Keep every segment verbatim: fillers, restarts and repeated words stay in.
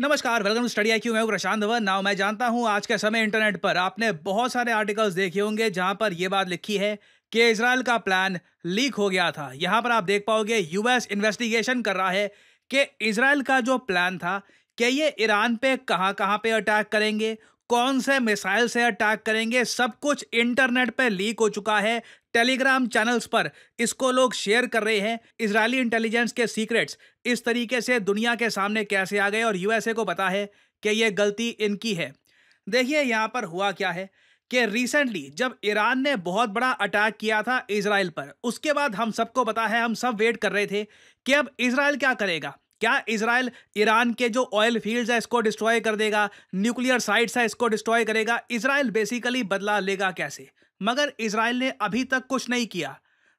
नमस्कार, welcome to study I Q. मैं Prashant Dhawan. Now मैं जानता हूं आज के समय इंटरनेट पर आपने बहुत सारे आर्टिकल्स देखे होंगे जहां पर यह बात लिखी है कि इजराइल का प्लान लीक हो गया था। यहां पर आप देख पाओगे यूएस इन्वेस्टिगेशन कर रहा है कि इजराइल का जो प्लान था कि ये ईरान पे कहां कहां पे अटैक करेंगे, कौन से मिसाइल से अटैक करेंगे, सब कुछ इंटरनेट पर लीक हो चुका है। टेलीग्राम चैनल्स पर इसको लोग शेयर कर रहे हैं। इजरायली इंटेलिजेंस के सीक्रेट्स इस तरीके से दुनिया के सामने कैसे आ गए और यूएसए को पता है कि ये गलती इनकी है। देखिए यहाँ पर हुआ क्या है कि रिसेंटली जब ईरान ने बहुत बड़ा अटैक किया था इजराइल पर, उसके बाद हम सबको पता है, हम सब वेट कर रहे थे कि अब इजराइल क्या करेगा। क्या इजराइल ईरान के जो ऑयल फील्ड्स है इसको डिस्ट्रॉय कर देगा, न्यूक्लियर साइट्स है इसको डिस्ट्रॉय करेगा, इजराइल बेसिकली बदला लेगा कैसे। मगर इजराइल ने अभी तक कुछ नहीं किया।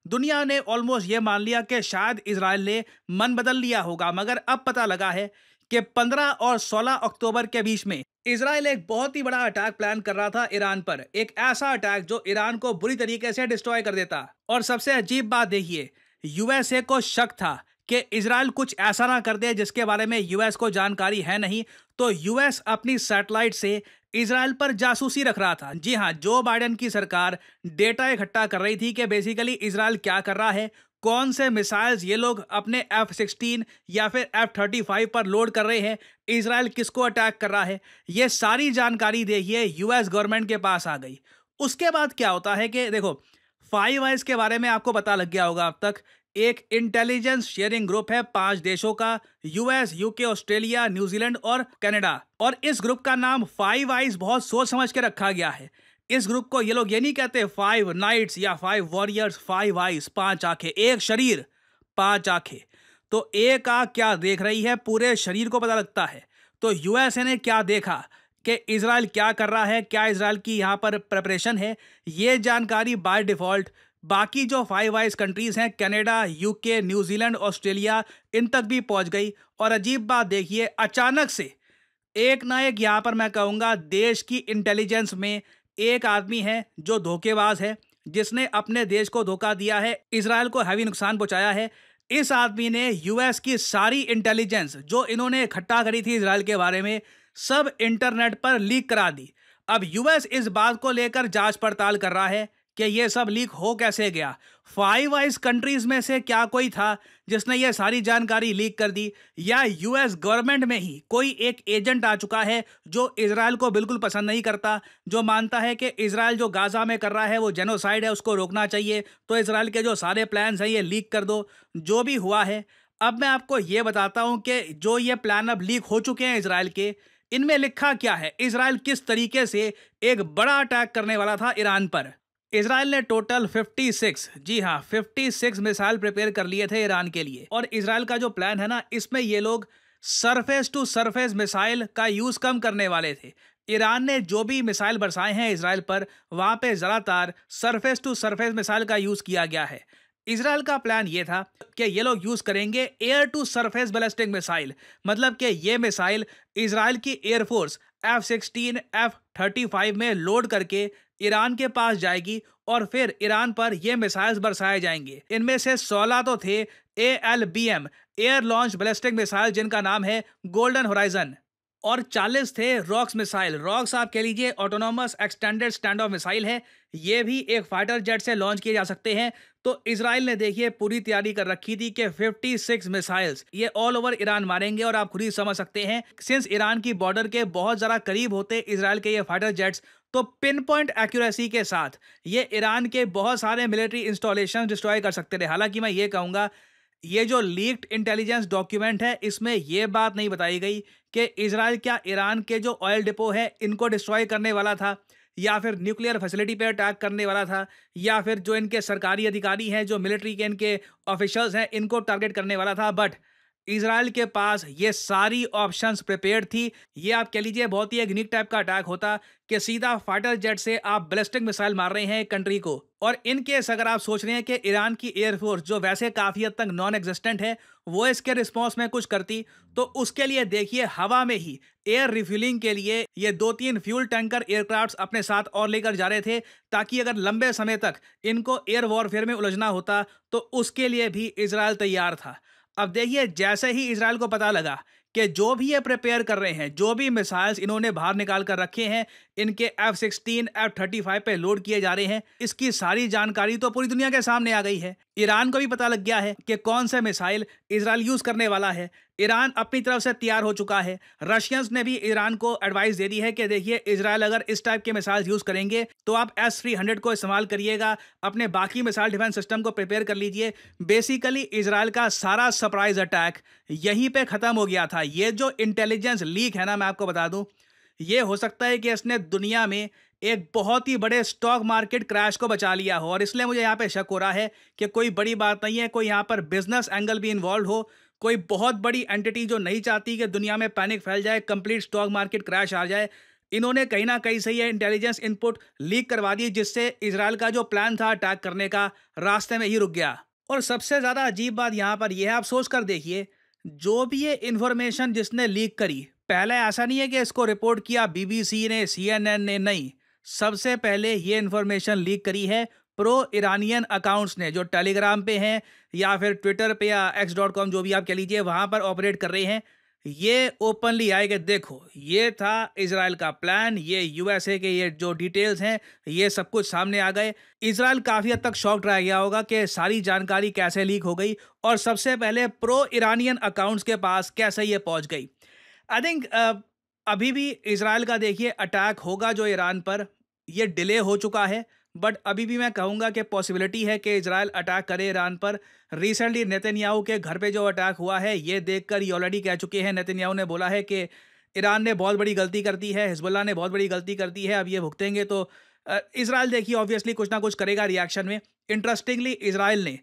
दुनिया ने ऑलमोस्ट ये मान लिया कि शायद इजराइल ने मन बदल लिया होगा। मगर अब पता लगा है कि पंद्रह और सोलह अक्टूबर के बीच में इजराइल एक बहुत ही बड़ा अटैक प्लान कर रहा था ईरान पर, एक ऐसा अटैक जो ईरान को बुरी तरीके से डिस्ट्रॉय कर देता। और सबसे अजीब बात देखिए, यूएसए को शक था कि इजराइल कुछ ऐसा ना कर दे जिसके बारे में यूएस को जानकारी है नहीं, तो यूएस अपनी सैटेलाइट से इजराइल पर जासूसी रख रहा था। जी हाँ, जो बाइडेन की सरकार डेटा इकट्ठा कर रही थी कि बेसिकली इजराइल क्या कर रहा है, कौन से मिसाइल्स ये लोग अपने एफ सिक्सटीन या फिर एफ थर्टी फाइव पर लोड कर रहे हैं, इजराइल किसको अटैक कर रहा है, ये सारी जानकारी देखिए यूएस गवर्नमेंट के पास आ गई। उसके बाद क्या होता है कि देखो, फाइव आइज के बारे में आपको पता लग गया होगा अब तक। एक इंटेलिजेंस शेयरिंग ग्रुप है पांच देशों का, यूएस, यूके, ऑस्ट्रेलिया, न्यूजीलैंड और कनाडा। और इस ग्रुप का नाम फाइव आइज बहुत सोच समझ के रखा गया है। इस ग्रुप को ये लोग ये नहीं कहते फाइव नाइट्स या फाइव वॉरियर्स, फाइव आइज पांच आंखें, एक शरीर पांच आंखें। तो एक आंख क्या देख रही है, पूरे शरीर को पता लगता है। तो यूएसए ने क्या देखा कि इजराइल क्या कर रहा है, क्या इजराइल की यहाँ पर प्रिपरेशन है, ये जानकारी बाय डिफॉल्ट बाकी जो फाइव आइज कंट्रीज हैं कनाडा, यूके, न्यूजीलैंड, ऑस्ट्रेलिया, इन तक भी पहुंच गई। और अजीब बात देखिए, अचानक से एक ना एक यहाँ पर मैं कहूँगा देश की इंटेलिजेंस में एक आदमी है जो धोखेबाज है, जिसने अपने देश को धोखा दिया है, इजराइल को हैवी नुकसान पहुँचाया है। इस आदमी ने यूएस की सारी इंटेलिजेंस जो इन्होंने इकट्ठा करी थी इजराइल के बारे में, सब इंटरनेट पर लीक करा दी। अब यूएस इस बात को लेकर जाँच पड़ताल कर रहा है कि ये सब लीक हो कैसे गया। फाइव आइज कंट्रीज में से क्या कोई था जिसने ये सारी जानकारी लीक कर दी, या यूएस गवर्नमेंट में ही कोई एक एजेंट आ चुका है जो इजराइल को बिल्कुल पसंद नहीं करता, जो मानता है कि इजराइल जो गाजा में कर रहा है वो जेनोसाइड है, उसको रोकना चाहिए, तो इजराइल के जो सारे प्लान्स हैं ये लीक कर दो। जो भी हुआ है, अब मैं आपको ये बताता हूँ कि जो ये प्लान अब लीक हो चुके हैं इजराइल के, इनमें लिखा क्या है, इजराइल किस तरीके से एक बड़ा अटैक करने वाला था ईरान पर। इजराइल ने टोटल छप्पन, जी हाँ छप्पन मिसाइल प्रिपेयर कर लिए थे ईरान के लिए। और इजराइल का जो प्लान है ना, इसमें ये लोग सरफेस टू सरफेस मिसाइल का यूज़ कम करने वाले थे। ईरान ने जो भी मिसाइल बरसाए हैं इजराइल पर, वहाँ पे ज़्यादातर सरफेस टू सरफेस मिसाइल का यूज़ किया गया है। इजराइल का प्लान ये था कि ये लोग यूज़ करेंगे air to surface ballistic missile, मतलब कि ये मिसाइल इजराइल की air force F sixteen, F thirty five में लोड करके ईरान के पास जाएगी और फिर ईरान पर ये मिसाइल्स बरसाए जाएंगे। इनमें से सोलह तो थे A L B M, air launch ballistic missile, जिनका नाम है गोल्डन होराइजन, और चालीस थे रॉक्स मिसाइल। रॉक्स आप कह लीजिए autonomous extended stand off missile है, ये भी एक फाइटर जेट से लॉन्च किए जा सकते हैं। तो इजराइल ने देखिए पूरी तैयारी कर रखी थी कि छप्पन मिसाइल्स ये ऑल ओवर ईरान मारेंगे। और आप खुद ही समझ सकते हैं, सिंस ईरान की बॉर्डर के बहुत ज़्यादा करीब होते इजराइल के ये फाइटर जेट्स, तो पिन पॉइंट एक्यूरेसी के साथ ये ईरान के बहुत सारे मिलिट्री इंस्टॉलेशन डिस्ट्रॉय कर सकते थे। हालांकि मैं ये कहूँगा, ये जो लीक्ड इंटेलिजेंस डॉक्यूमेंट है इसमें यह बात नहीं बताई गई कि इजराइल क्या ईरान के जो ऑयल डिपो है इनको डिस्ट्रॉय करने वाला था, या फिर न्यूक्लियर फैसिलिटी पे अटैक करने वाला था, या फिर जो इनके सरकारी अधिकारी हैं, जो मिलिट्री के इनके ऑफिशियल्स हैं, इनको टारगेट करने वाला था। बट इजराइल के पास ये सारी ऑप्शंस प्रिपेयर्ड थी। ये आप कह लीजिए बहुत ही एक यूनिक टाइप का अटैक होता कि सीधा फाइटर जेट से आप बैलिस्टिक मिसाइल मार रहे हैं एक कंट्री को। और इन केस अगर आप सोच रहे हैं कि ईरान की एयरफोर्स जो वैसे काफ़ी हद तक नॉन एग्जिस्टेंट है वो इसके रिस्पॉन्स में कुछ करती, तो उसके लिए देखिए हवा में ही एयर रिफ्यूलिंग के लिए ये दो तीन फ्यूल टैंकर एयरक्राफ्ट्स अपने साथ और लेकर जा रहे थे, ताकि अगर लंबे समय तक इनको एयर वॉरफेयर में उलझना होता तो उसके लिए भी इजराइल तैयार था। अब देखिए, जैसे ही इजराइल को पता लगा कि जो भी ये प्रिपेयर कर रहे हैं, जो भी मिसाइल्स इन्होंने बाहर निकाल कर रखे हैं, इनके F sixteen F thirty five पे लोड किए जा रहे हैं, इसकी सारी जानकारी तो पूरी दुनिया के सामने आ गई है। ईरान को भी पता लग गया है कि कौन सा मिसाइल इसराइल यूज करने वाला है। ईरान अपनी तरफ से तैयार हो चुका है। रशियंस ने भी ईरान को एडवाइस दे दी है कि देखिए इसराइल अगर इस टाइप के मिसाइल यूज करेंगे तो आप एस थ्री हंड्रेड को इस्तेमाल करिएगा, अपने बाकी मिसाइल डिफेंस सिस्टम को प्रिपेयर कर लीजिए। बेसिकली इसराइल का सारा सरप्राइज अटैक यहीं पे खत्म हो गया था। ये जो इंटेलिजेंस लीक है ना, मैं आपको बता दूं, ये हो सकता है कि इसने दुनिया में एक बहुत ही बड़े स्टॉक मार्केट क्रैश को बचा लिया हो, और इसलिए मुझे यहाँ पे शक हो रहा है कि कोई बड़ी बात नहीं है, कोई यहाँ पर बिजनेस एंगल भी इन्वॉल्व हो, कोई बहुत बड़ी एंटिटी जो नहीं चाहती कि दुनिया में पैनिक फैल जाए, कंप्लीट स्टॉक मार्केट क्रैश आ जाए। इन्होंने कहीं ना कहीं से ये इंटेलिजेंस इनपुट लीक करवा दी, जिससे इसराइल का जो प्लान था अटैक करने का रास्ते में ही रुक गया। और सबसे ज़्यादा अजीब बात यहाँ पर यह है, आप सोच कर देखिए, जो भी ये इन्फॉर्मेशन जिसने लीक करी, पहले ऐसा नहीं है कि इसको रिपोर्ट किया बीबीसी ने, सीएनएन ने, नहीं, सबसे पहले ये इन्फॉर्मेशन लीक करी है प्रो ईरानियन अकाउंट्स ने, जो टेलीग्राम पे हैं या फिर ट्विटर पे या एक्स डॉट कॉम जो भी आप कह लीजिए, वहाँ पर ऑपरेट कर रहे हैं। ये ओपनली आए कि देखो ये था इसराइल का प्लान, ये यूएसए के ये जो डिटेल्स हैं, ये सब कुछ सामने आ गए। इसराइल काफ़ी हद तक शॉक्ड रह गया होगा कि सारी जानकारी कैसे लीक हो गई और सबसे पहले प्रो ईरानियन अकाउंट्स के पास कैसे ये पहुँच गई। आई थिंक uh, अभी भी इसराइल का देखिए अटैक होगा जो ईरान पर, ये डिले हो चुका है, बट अभी भी मैं कहूँगा कि पॉसिबिलिटी है कि इसराइल अटैक करे ईरान पर। रिसेंटली नेतन्याहू के घर पे जो अटैक हुआ है, ये देखकर ये ऑलरेडी कह चुके हैं, नेतन्याहू ने बोला है कि ईरान ने बहुत बड़ी गलती कर दी है, हिजबुल्लाह ने बहुत बड़ी गलती कर दी है, अब ये भुगतेंगे। तो इसराइल देखिए ऑब्वियसली कुछ ना कुछ करेगा रिएक्शन में। इंटरेस्टिंगली इसराइल ने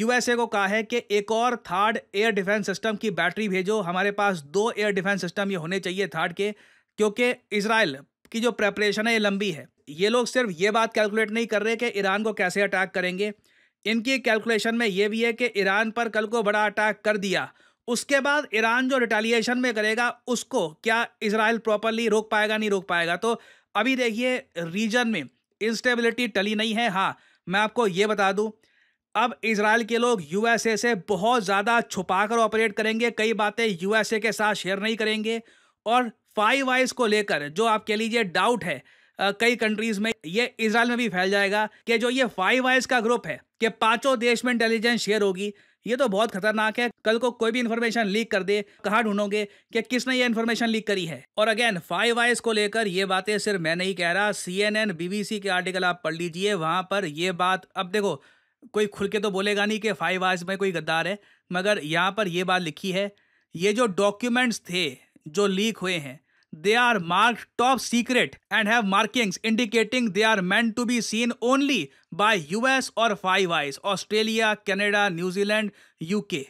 यूएसए को कहा है कि एक और थर्ड एयर डिफेंस सिस्टम की बैटरी भेजो, हमारे पास दो एयर डिफेंस सिस्टम ये होने चाहिए थर्ड के, क्योंकि इसराइल की जो प्रेपरेशन है ये लंबी है। ये लोग सिर्फ ये बात कैलकुलेट नहीं कर रहे कि ईरान को कैसे अटैक करेंगे, इनकी कैलकुलेशन में ये भी है कि ईरान पर कल को बड़ा अटैक कर दिया, उसके बाद ईरान जो रिटेलिएशन में करेगा उसको क्या इसराइल प्रॉपरली रोक पाएगा, नहीं रोक पाएगा। तो अभी देखिए रीजन में इंस्टेबिलिटी टली नहीं है। हाँ, मैं आपको ये बता दूँ, अब इसराइल के लोग यूएसए से बहुत ज़्यादा छुपाकर ऑपरेट करेंगे, कई बातें यूएसए के साथ शेयर नहीं करेंगे, और फाइव आइज को लेकर जो आप कह लीजिए डाउट है कई कंट्रीज़ में, ये इसराइल में भी फैल जाएगा कि जो ये फाइव आइज का ग्रुप है कि पांचों देश में इंटेलिजेंस शेयर होगी। ये तो बहुत खतरनाक है, कल को कोई भी इन्फॉर्मेशन लीक कर दे, कहाँ ढूंढोगे कि किसने ये इन्फॉर्मेशन लीक करी है। और अगेन फाइव आइज को लेकर ये बातें सिर्फ मैं नहीं कह रहा, सीएनएन बीबीसी के आर्टिकल आप पढ़ लीजिए, वहाँ पर ये बात, अब देखो कोई खुल के तो बोलेगा नहीं कि फाइव आइज में कोई गद्दार है, मगर यहाँ पर ये बात लिखी है, ये जो डॉक्यूमेंट्स थे जो लीक हुए हैं, they are marked top secret and have markings indicating they are meant to be seen only by US और five eyes, Australia, Canada, New Zealand, UK.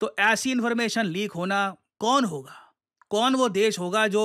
तो ऐसी इन्फॉर्मेशन लीक होना, कौन होगा, कौन वो देश होगा जो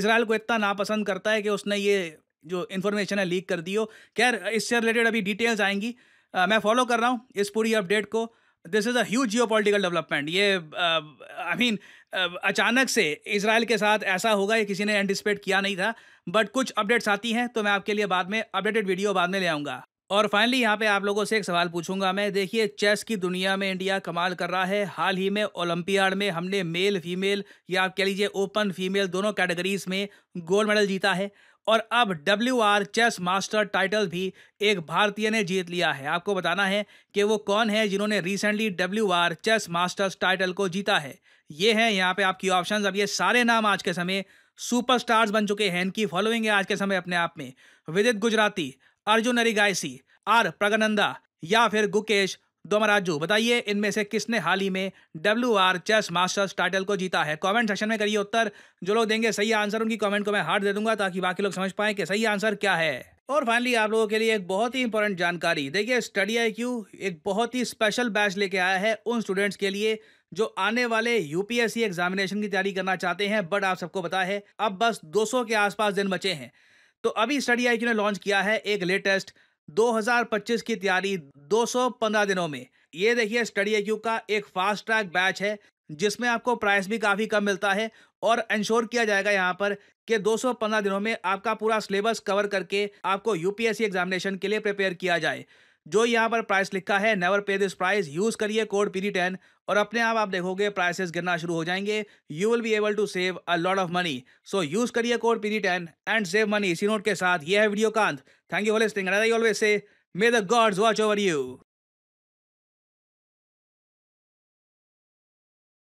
इसराइल को इतना नापसंद करता है कि उसने ये जो इन्फॉर्मेशन है लीक कर दी हो। खैर, इससे रिलेटेड अभी डिटेल्स आएंगी, Uh, मैं फॉलो कर रहा हूँ इस पूरी अपडेट को। This is a huge geopolitical development. ये I uh, mean I mean, uh, अचानक से इसराइल के साथ ऐसा होगा, ये किसी ने एंटिसिपेट किया नहीं था, बट कुछ अपडेट्स आती हैं तो मैं आपके लिए बाद में अपडेटेड वीडियो बाद में ले आऊँगा। और फाइनली यहाँ पे आप लोगों से एक सवाल पूछूंगा मैं, देखिए चेस की दुनिया में इंडिया कमाल कर रहा है। हाल ही में ओलंपियाड में हमने मेल फीमेल या आप कह लीजिए ओपन फीमेल दोनों कैटेगरीज में गोल्ड मेडल जीता है, और अब W R chess master title भी एक भारतीय ने जीत लिया है। आपको बताना है कि वो कौन है जिन्होंने recently W R chess masters title को जीता है। ये है यहाँ पे आपकी ऑप्शन। अब ये सारे नाम आज के समय सुपरस्टार्स बन चुके हैं, इनकी फॉलोइंग है आज के समय अपने आप में। विदित गुजराती, अर्जुन अरिगासी, आर प्रगनंदा या फिर गुकेश दोमराजू, बताइए इनमें से किसने हाल ही में W R chess masters title को जीता है। कमेंट सेक्शन में करिए उत्तर। जो लोग देंगे सही आंसर उनकी कमेंट को मैं हार्ट दे दूंगा ताकि बाकी लोग समझ पाएं कि सही आंसर क्या है। और फाइनली आप लोगों के लिए एक बहुत ही इंपॉर्टेंट जानकारी, देखिए स्टडी आई क्यू एक बहुत ही स्पेशल बैच लेके आया है उन स्टूडेंट्स के लिए जो आने वाले यूपीएससी एग्जामिनेशन की तैयारी करना चाहते हैं, बट आप सबको पता है अब बस दो सौ के आसपास दिन बचे हैं। तो अभी स्टडी आई क्यू ने लॉन्च किया है एक लेटेस्ट दो हज़ार पच्चीस की तैयारी दो सौ पंद्रह दिनों में। ये देखिए स्टडी आई क्यू का एक फास्ट ट्रैक बैच है जिसमें आपको प्राइस भी काफ़ी कम मिलता है, और इंश्योर किया जाएगा यहाँ पर कि दो सौ पंद्रह दिनों में आपका पूरा सिलेबस कवर करके आपको यूपीएससी एग्जामिनेशन के लिए प्रिपेयर किया जाए। जो यहाँ पर प्राइस लिखा है never pay this price, use करिए कोड पी डी टेन और अपने आप आप देखोगे प्राइसेस गिरना शुरू हो जाएंगे। You will be able to save a lot of money. So use करिए code P D ten and save money. इसी नोट के साथ यह है वीडियो का अंत। Thank you for listening. Always say may the gods watch over you.